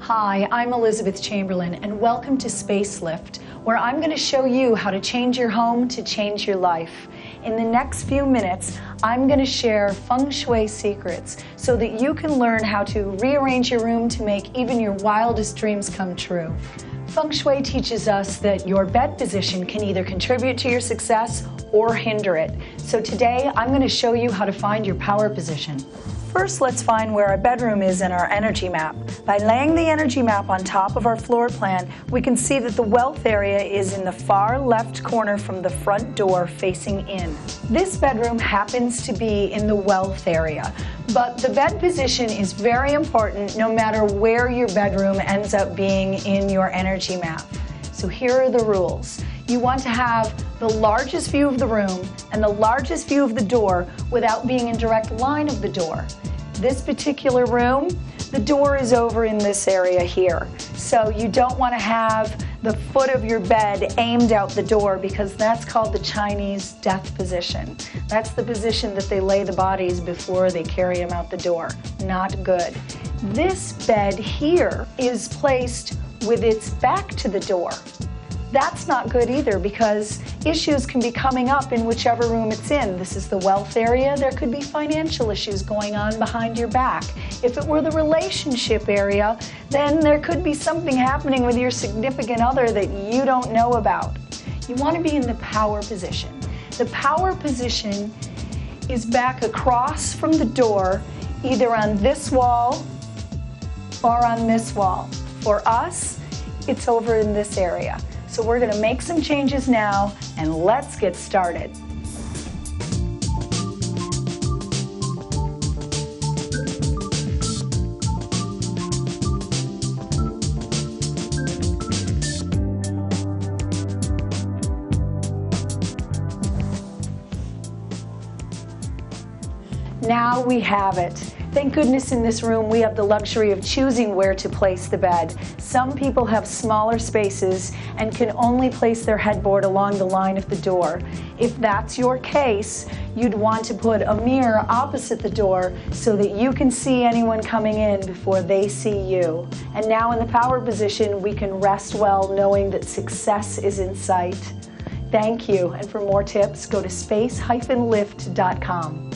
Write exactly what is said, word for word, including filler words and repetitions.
Hi, I'm Elizabeth Chamberlain and welcome to Spacelift, where I'm going to show you how to change your home to change your life. In the next few minutes, I'm going to share Feng Shui secrets so that you can learn how to rearrange your room to make even your wildest dreams come true. Feng Shui teaches us that your bed position can either contribute to your success or hinder it. So today, I'm going to show you how to find your power position. First, let's find where our bedroom is in our energy map. By laying the energy map on top of our floor plan, we can see that the wealth area is in the far left corner from the front door facing in. This bedroom happens to be in the wealth area, but the bed position is very important no matter where your bedroom ends up being in your energy map. So here are the rules. You want to have the largest view of the room and the largest view of the door without being in direct line of the door. This particular room, the door is over in this area here. So you don't want to have the foot of your bed aimed out the door because that's called the Chinese death position. That's the position that they lay the bodies before they carry them out the door. Not good. This bed here is placed with its back to the door. That's not good either because issues can be coming up in whichever room it's in. This is the wealth area. There could be financial issues going on behind your back. If it were the relationship area, then there could be something happening with your significant other that you don't know about. You want to be in the power position. The power position is back across from the door, either on this wall or on this wall. For us, it's over in this area. So we're going to make some changes now, and let's get started. Now we have it. Thank goodness in this room we have the luxury of choosing where to place the bed. Some people have smaller spaces and can only place their headboard along the line of the door. If that's your case, you'd want to put a mirror opposite the door so that you can see anyone coming in before they see you. And now in the power position, we can rest well knowing that success is in sight. Thank you, and for more tips, go to space dash lift dot com.